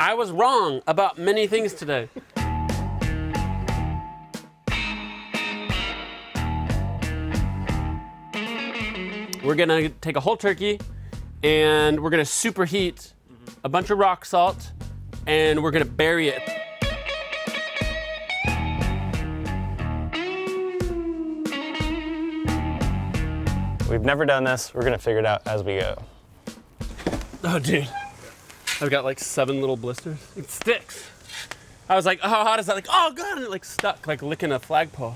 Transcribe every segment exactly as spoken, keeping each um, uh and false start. I was wrong about many things today. We're gonna take a whole turkey and we're gonna superheat a bunch of rock salt and we're gonna bury it. We've never done this. We're gonna figure it out as we go. Oh, dude. I've got like seven little blisters. It sticks. I was like, oh, how hot is that? Like, oh God, and it like stuck, like licking a flagpole.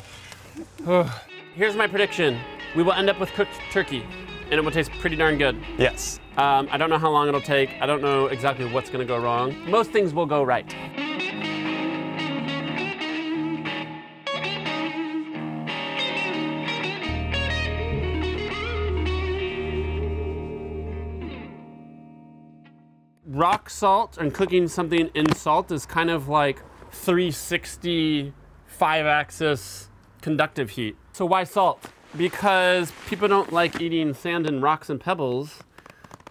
Oh. Here's my prediction. We will end up with cooked turkey and it will taste pretty darn good. Yes. Um, I don't know how long it'll take. I don't know exactly what's gonna go wrong. Most things will go right. Rock salt and cooking something in salt is kind of like three sixty, five-axis conductive heat. So why salt? Because people don't like eating sand and rocks and pebbles,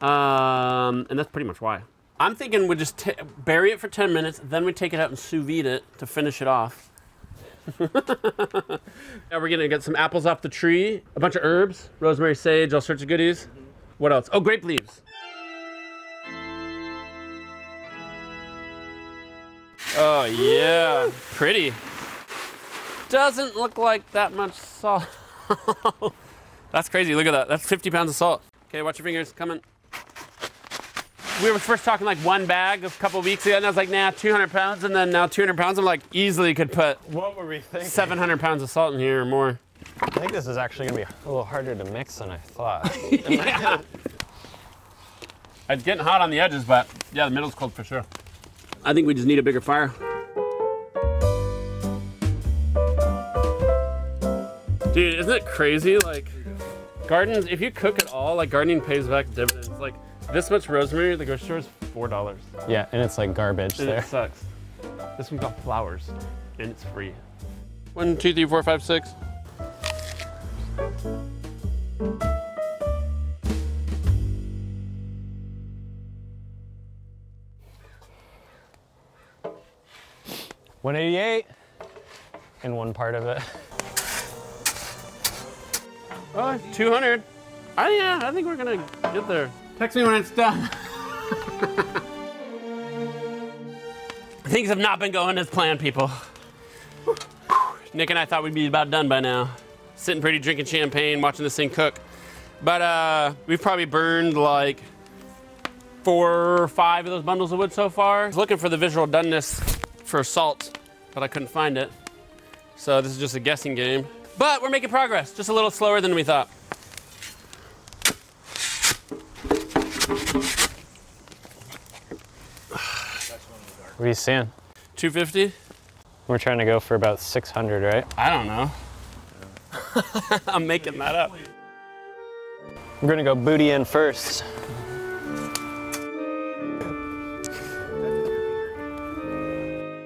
um, and that's pretty much why. I'm thinking we just t bury it for ten minutes, then we take it out and sous vide it to finish it off. Now we're gonna get some apples off the tree, a bunch of herbs, rosemary, sage, all sorts of goodies. What else? Oh, grape leaves. Oh, yeah. Pretty. Doesn't look like that much salt. That's crazy. Look at that. That's fifty pounds of salt. Okay, watch your fingers. Coming. We were first talking like one bag a couple weeks ago, and I was like, nah, two hundred pounds. And then now two hundred pounds, I'm like, easily could put what were we thinking? seven hundred pounds of salt in here or more. I think this is actually going to be a little harder to mix than I thought. Yeah. It's getting hot on the edges, but yeah, the middle's cold for sure. I think we just need a bigger fire. Dude, isn't it crazy? Like, gardens, if you cook at all, like gardening pays back dividends. Like this much rosemary at the grocery store is four dollars. Yeah, and it's like garbage and there. It sucks. This one got flowers and it's free. One, two, three, four, five, six. one eighty-eight in one part of it. Oh, two hundred. Oh, yeah, I think we're gonna get there. Text me when it's done. Things have not been going as planned, people. Nick and I thought we'd be about done by now. Sitting pretty, drinking champagne, watching this thing cook. But uh, we've probably burned like four or five of those bundles of wood so far. I was looking for the visual doneness for salt, but I couldn't find it. So this is just a guessing game. But we're making progress, just a little slower than we thought. What are you seeing? two fifty. We're trying to go for about six hundred, right? I don't know. Yeah. I'm making that up. We're gonna go booty in first.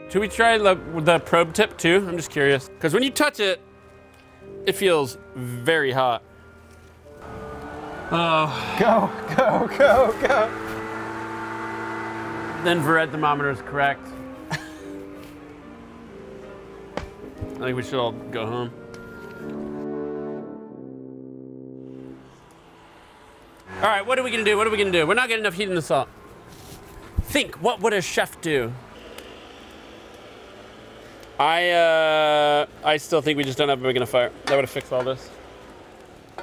Should we try the, the probe tip too? I'm just curious. Because when you touch it, it feels very hot. Oh. Go, go, go, go. The infrared thermometer is correct. I think we should all go home. All right, what are we gonna do? What are we gonna do? We're not getting enough heat in the salt. Think, what would a chef do? I uh, I still think we just don't have a big enough fire. That would have fixed all this.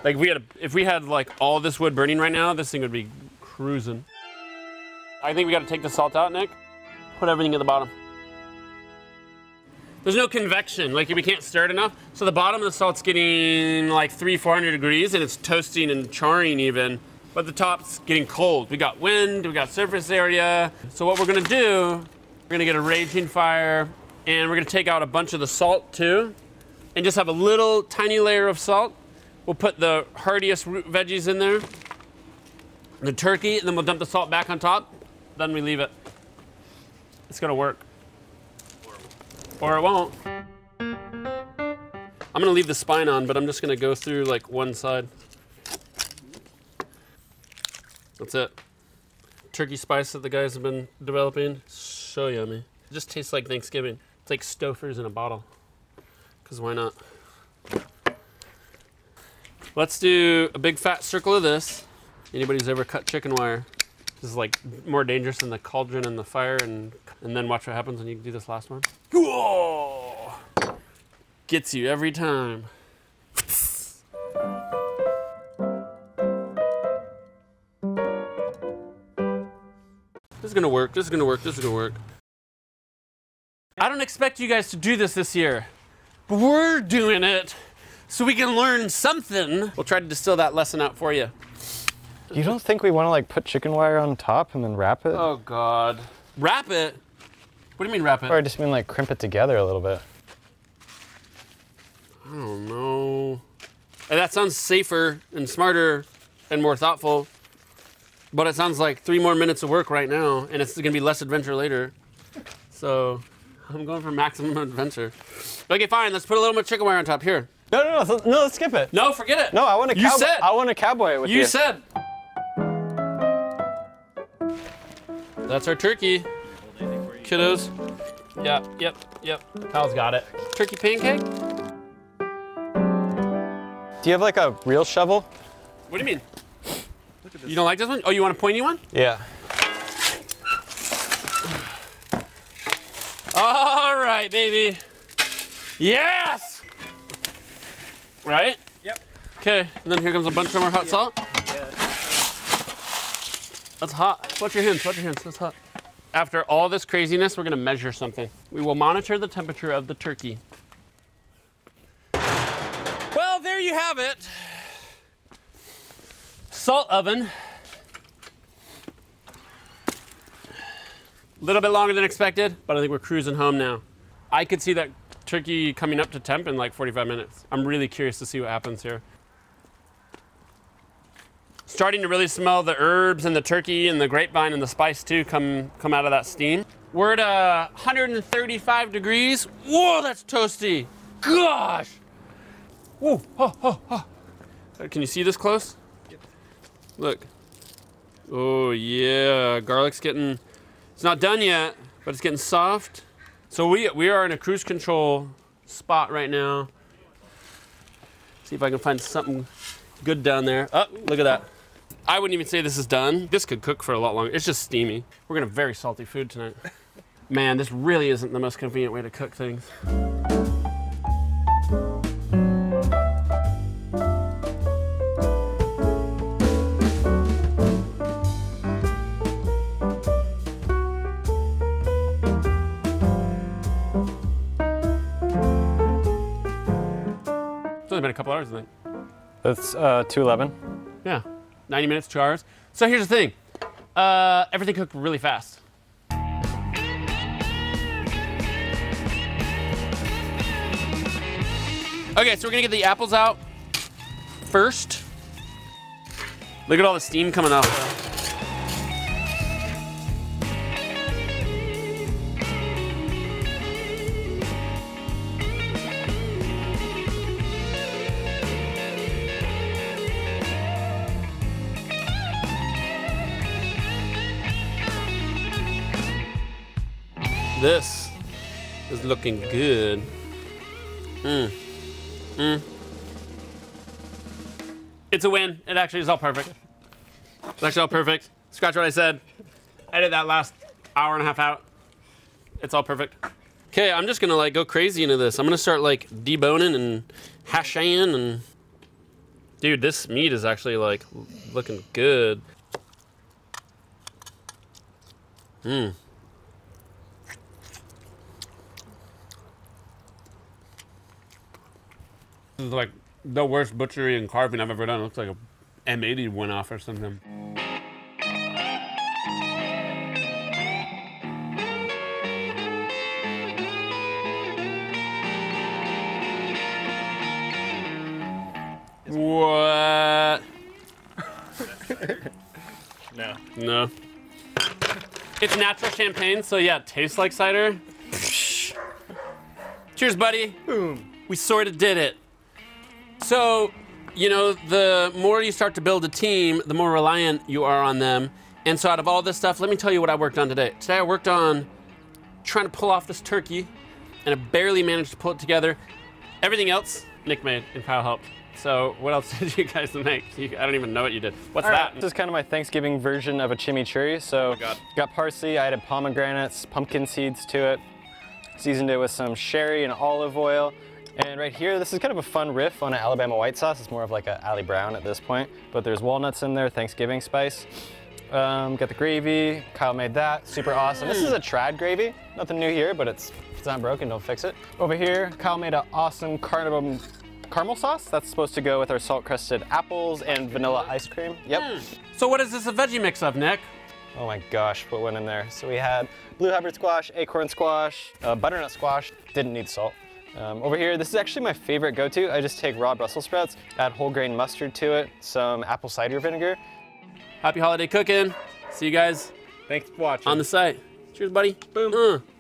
Like we had, a, if we had like all this wood burning right now, this thing would be cruising. I think we got to take the salt out, Nick. Put everything at the bottom. There's no convection. Like we can't stir it enough. So the bottom of the salt's getting like three, four hundred degrees, and it's toasting and charring even. But the top's getting cold. We got wind. We got surface area. So what we're gonna do? We're gonna get a raging fire. And we're gonna take out a bunch of the salt too, and just have a little tiny layer of salt. We'll put the hardiest root veggies in there, the turkey, and then we'll dump the salt back on top. Then we leave it. It's gonna work. Or it won't. I'm gonna leave the spine on, but I'm just gonna go through like one side. That's it. turkey spice that the guys have been developing. So yummy. It just tastes like Thanksgiving. It's like Stouffer's in a bottle. Because why not? Let's do a big fat circle of this. Anybody who's ever cut chicken wire, this is like more dangerous than the cauldron and the fire, and, and then watch what happens when you do this last one. Whoa! Gets you every time. This is gonna work, this is gonna work, this is gonna work. I don't expect you guys to do this this year, but we're doing it so we can learn something. We'll try to distill that lesson out for you. You don't think we wanna like put chicken wire on top and then wrap it? Oh God. Wrap it? What do you mean wrap it? Or I just mean like crimp it together a little bit. I don't know. That sounds safer and smarter and more thoughtful. But it sounds like three more minutes of work right now, and it's gonna be less adventure later. So I'm going for maximum adventure. Okay, fine, let's put a little bit of chicken wire on top here. No, no, no, no, let's skip it. No, forget it. No, I want a cowboy. You said. I want a cowboy with you. You said. That's our turkey, kiddos. Yeah, yep, yep. Kyle's got it. Turkey pancake? Do you have like a real shovel? What do you mean? You don't like this one? Oh, you want a pointy one? Yeah. All right, baby. Yes! Right? Yep. Okay, and then here comes a bunch more hot yeah. salt. Yeah. That's hot. Watch your hands, watch your hands, that's hot. After all this craziness, we're gonna measure something. We will monitor the temperature of the turkey. Well, there you have it. Salt oven. A little bit longer than expected, but I think we're cruising home now. I could see that turkey coming up to temp in like forty-five minutes. I'm really curious to see what happens here. Starting to really smell the herbs and the turkey and the grapevine and the spice too come, come out of that steam. We're at uh, one hundred thirty-five degrees. Whoa, that's toasty. Gosh. Whoa, oh, oh, oh. Can you see this close? Look, oh yeah, garlic's getting, it's not done yet, but it's getting soft. So we, we are in a cruise control spot right now. See if I can find something good down there. Oh, look at that. I wouldn't even say this is done. This could cook for a lot longer. It's just steamy. We're gonna have very salty food tonight. Man, this really isn't the most convenient way to cook things. Been a couple hours, I think. That's uh, two eleven. Yeah, ninety minutes, two hours. So here's the thing, uh, everything cooked really fast. Okay, so we're gonna get the apples out first. Look at all the steam coming off. This is looking good. Mm. Mm. It's a win. It actually is all perfect. It's actually all perfect. Scratch what I said. Edit that last hour and a half out. It's all perfect. Okay, I'm just gonna like go crazy into this. I'm gonna start like deboning and hashing and... Dude, this meat is actually like looking good. Mmm. This is like the worst butchery and carving I've ever done. It looks like a M eighty went off or something. What? No. No. It's natural champagne, so yeah, it tastes like cider. Cheers, buddy. Boom. We sort of did it. So, you know, the more you start to build a team, the more reliant you are on them. And so out of all this stuff, let me tell you what I worked on today. Today I worked on trying to pull off this turkey, and I barely managed to pull it together. Everything else, Nick made and Kyle helped. So what else did you guys make? You, I don't even know what you did. What's all that? Right. This is kind of my Thanksgiving version of a chimichurri. So oh my God. Got parsley, I added pomegranates, pumpkin seeds to it, seasoned it with some sherry and olive oil. And right here, this is kind of a fun riff on an Alabama white sauce. It's more of like an Allie Brown at this point, but there's walnuts in there, Thanksgiving spice. Um, got the gravy, Kyle made that, super awesome. This is a trad gravy, nothing new here, but it's, if it's not broken, don't fix it. Over here, Kyle made an awesome caramel, caramel sauce that's supposed to go with our salt-crusted apples and vanilla ice cream, yep. So what is this a veggie mix of, Nick? Oh my gosh, what went in there? So we had blue Hubbard squash, acorn squash, uh, butternut squash, didn't need salt. Um, over here, this is actually my favorite go-to. I just take raw Brussels sprouts, add whole grain mustard to it, some apple cider vinegar. Happy holiday cooking. See you guys. Thanks for watching. On the site. Cheers, buddy. Boom. Uh.